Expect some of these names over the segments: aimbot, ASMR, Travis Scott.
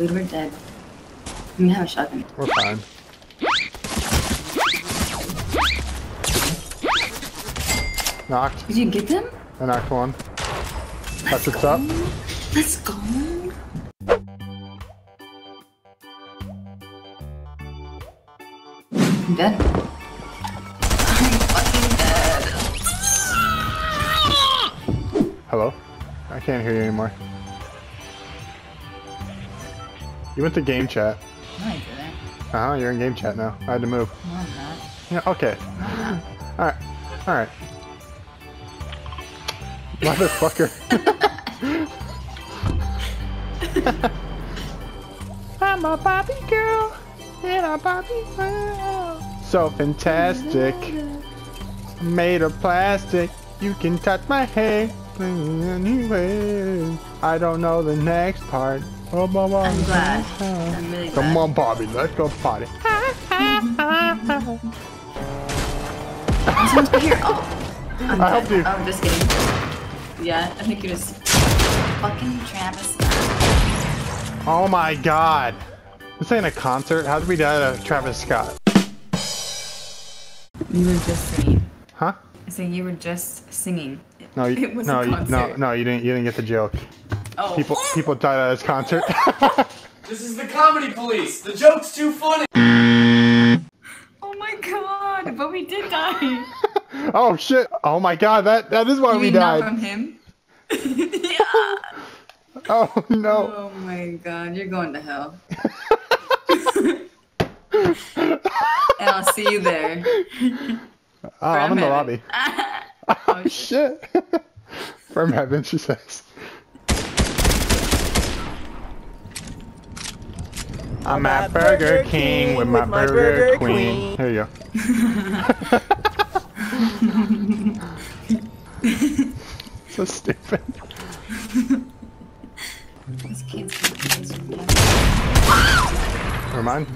Dude, we're dead. I'm gonna have a shotgun. We're fine. Knocked. Did you get them? I knocked one. That's what's up. Let's go. I'm dead. I'm fucking dead. Hello? I can't hear you anymore. You went to game chat. No, I didn't. Uh-huh, you're in game chat now. I had to move. No, I'm not. Yeah, okay. Alright. Alright. Motherfucker. I'm a Barbie girl. And a Barbie girl. So fantastic. I'm made of plastic. You can touch my hair. Anyway. I don't know the next part. Oh, I'm glad. I'm really glad. Come on, Bobby, let's go potty. I hope you. Oh, I'm just kidding. Yeah, I think you just fucking Travis Scott. Oh my God! This ain't a concert. How did we die to Travis Scott? You were just singing. Huh? I said you were just singing. No, you, it was no, a concert. No, you didn't get the joke. Oh. People died at his concert. This is the comedy police. The joke's too funny. Oh my God! But we did die. Oh shit! Oh my God! That is why we died. Not from him. Yeah. Oh no. Oh my God! You're going to hell. And I'll see you there. Oh, I'm in the lobby. Oh shit! From heaven, she says. I'm at Burger King with my Burger Queen. Here you go. So stupid. Never mind.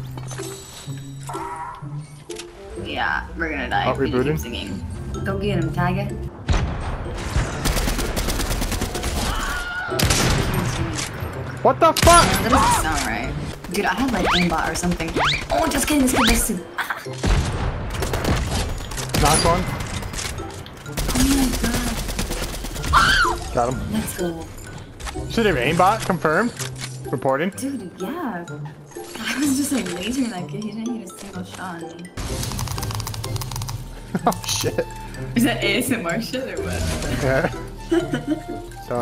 Yeah, we're gonna die. Oh, rebooting. Go get him, Tiger. What the fuck? That doesn't sound right. Dude, I had like aimbot or something. Oh, just kidding, this could be soon. Knock one. Oh my God. Got him. Let's go. Should have aimbot confirmed. Reporting. Dude, yeah. I was just like lasering that kid. He didn't hit a single shot on me. Oh shit. Is that ASMR shit or what? Yeah.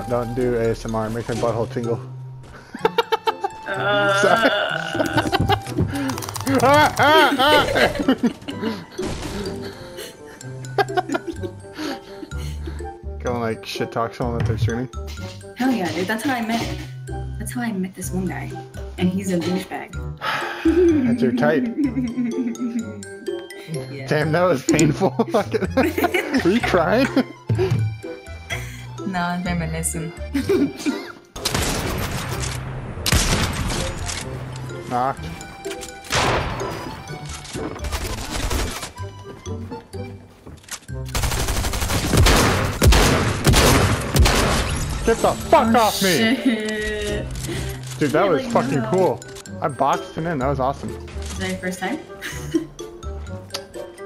Don't do ASMR. It makes my butthole tingle. Sorry. Kind of like shit talk someone that they're streaming. Hell yeah, dude. That's how I met. That's how I met this one guy, and he's a douchebag. That's your type. Yeah. Damn, that was painful. Were you crying? No, I'm reminiscing. Knocked. Get the fuck off me! Shit. Dude, that was fucking cool. I boxed him in, that was awesome. Is that your first time?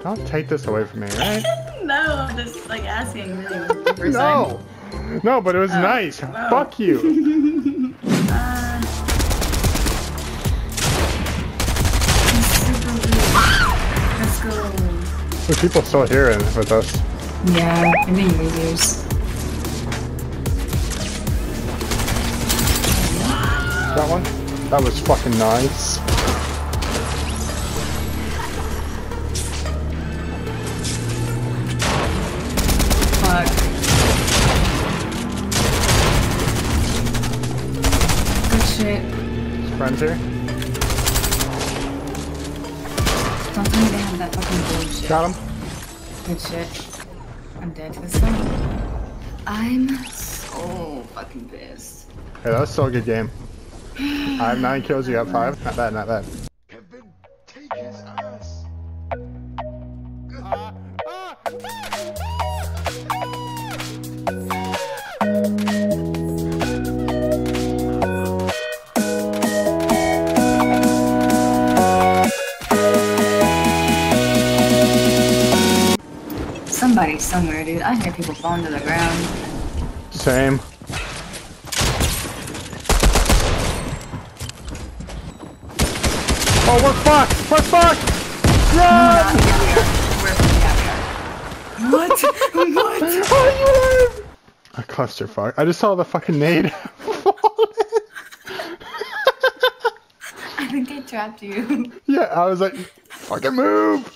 Don't take this away from me, right? No, I'm just like asking really was the first time. No, but it was nice. Wow. Fuck you. The people still here with us. Yeah, I mean losers. That one? That was fucking nice. Fuck. Good shit. His friends here? Don't tell me they have that fucking bullshit. Got him. Good shit. I'm dead this time. I'm so fucking pissed. Hey, that was still a good game. I have 9 kills, you have 5. Not bad, not bad. Kevin, take his ass. somewhere, dude. I hear people falling to the ground. Same. Oh, we're fucked! We're fucked! Run! Yeah, we are. What? What? Oh, you are! A clusterfuck. I just saw the fucking nade. I think I trapped you. Yeah, I was like, fucking move!